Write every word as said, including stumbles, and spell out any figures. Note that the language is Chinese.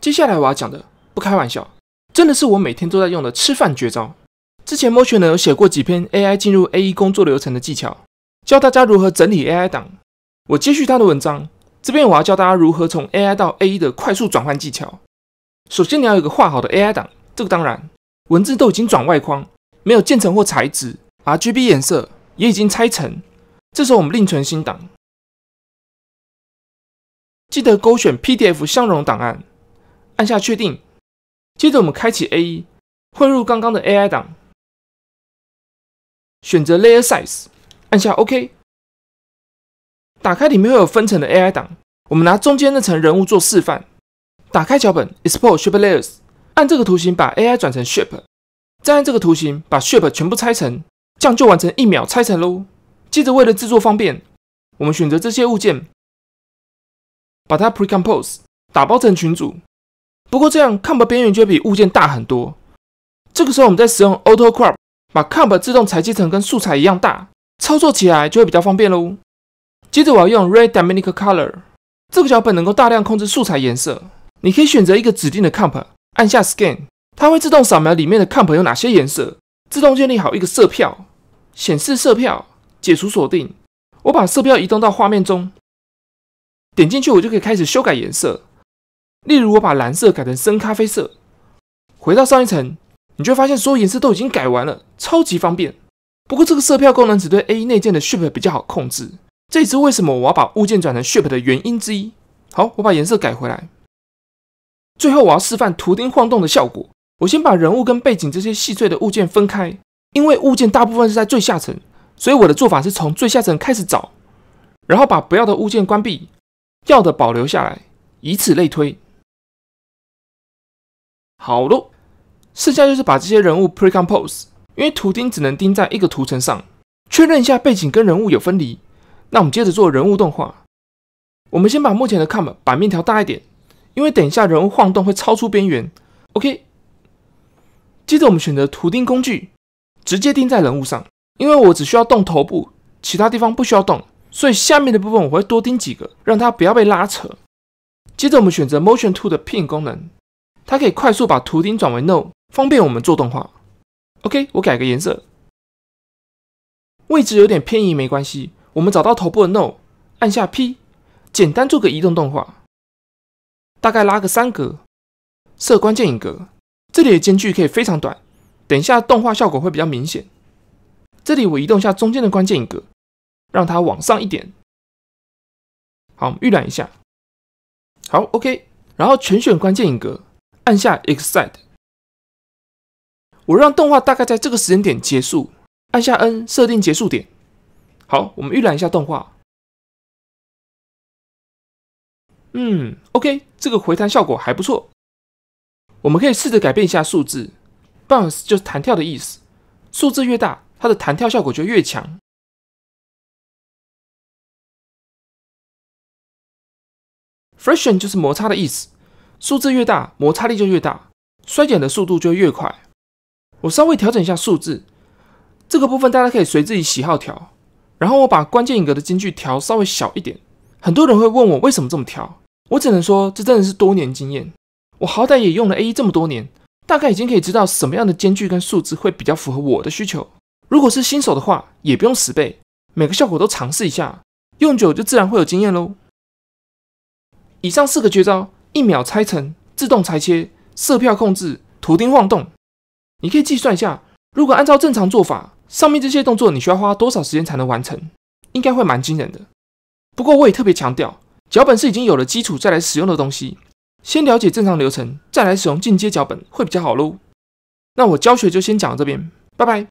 接下来我要讲的，不开玩笑，真的是我每天都在用的吃饭绝招。之前Motion呢有写过几篇 A I 进入 A E 工作流程的技巧，教大家如何整理 A I 档。我接续他的文章，这边我要教大家如何从 A I 到 A E 的快速转换技巧。首先你要有一个画好的 A I 档，这个当然文字都已经转外框，没有渐层或材质 ，R G B 颜色也已经拆层。这时候我们另存新档，记得勾选 P D F 相容档案。 按下确定，接着我们开启 A E， 混入刚刚的 A I 档，选择 Layer Size， 按下 OK， 打开里面会有分层的 A I 档，我们拿中间那层人物做示范。打开脚本 Export Shape Layers， 按这个图形把 A I 转成 Shape， 再按这个图形把 Shape 全部拆成，这样就完成一秒拆成喽。接着为了制作方便，我们选择这些物件，把它 Pre-compose 打包成群组。 不过这样 ，Comp 边缘就比物件大很多。这个时候，我们再使用 Auto Crop， 把 Comp 自动裁切成跟素材一样大，操作起来就会比较方便喽。接着我要用 Red Dominant Color， 这个脚本能够大量控制素材颜色。你可以选择一个指定的 Comp， 按下 Scan， 它会自动扫描里面的 Comp 有哪些颜色，自动建立好一个色票，显示色票，解除锁定。我把色票移动到画面中，点进去我就可以开始修改颜色。 例如，我把蓝色改成深咖啡色，回到上一层，你就会发现所有颜色都已经改完了，超级方便。不过，这个色票功能只对 A E 内建的 Shape 比较好控制，这也是为什么我要把物件转成 Shape 的原因之一。好，我把颜色改回来。最后，我要示范图钉晃动的效果。我先把人物跟背景这些细碎的物件分开，因为物件大部分是在最下层，所以我的做法是从最下层开始找，然后把不要的物件关闭，要的保留下来，以此类推。 好咯，剩下就是把这些人物 pre-compose， 因为图钉只能钉在一个图层上，确认一下背景跟人物有分离。那我们接着做人物动画。我们先把目前的 comp 版面调大一点，因为等一下人物晃动会超出边缘。OK， 接着我们选择图钉工具，直接钉在人物上，因为我只需要动头部，其他地方不需要动，所以下面的部分我会多钉几个，让它不要被拉扯。接着我们选择 Motion Tool 的 Pin 功能。 它可以快速把图钉转为 No， 方便我们做动画。OK， 我改个颜色，位置有点偏移没关系。我们找到头部的 No， 按下 P， 简单做个移动动画，大概拉个三格，设关键影格。这里的间距可以非常短，等一下动画效果会比较明显。这里我移动一下中间的关键影格，让它往上一点。好，我们预览一下。好 ，OK， 然后全选关键影格。 按下 Exit， 我让动画大概在这个时间点结束。按下 N 设定结束点。好，我们预览一下动画。嗯 ，OK， 这个回弹效果还不错。我们可以试着改变一下数字 ，Bounce 就是弹跳的意思。数字越大，它的弹跳效果就越强。Friction 就是摩擦的意思。 数字越大，摩擦力就越大，衰减的速度就越快。我稍微调整一下数字，这个部分大家可以随自己喜好调。然后我把关键影格的间距调稍微小一点。很多人会问我为什么这么调，我只能说这真的是多年经验。我好歹也用了 A E 这么多年，大概已经可以知道什么样的间距跟数字会比较符合我的需求。如果是新手的话，也不用死背，每个效果都尝试一下，用久就自然会有经验喽。以上四个绝招。 一秒拆层、自动裁切、色票控制、图钉晃动，你可以计算一下，如果按照正常做法，上面这些动作你需要花多少时间才能完成？应该会蛮惊人的。不过我也特别强调，脚本是已经有了基础再来使用的东西，先了解正常流程，再来使用进阶脚本会比较好喽。那我教学就先讲到这边，拜拜。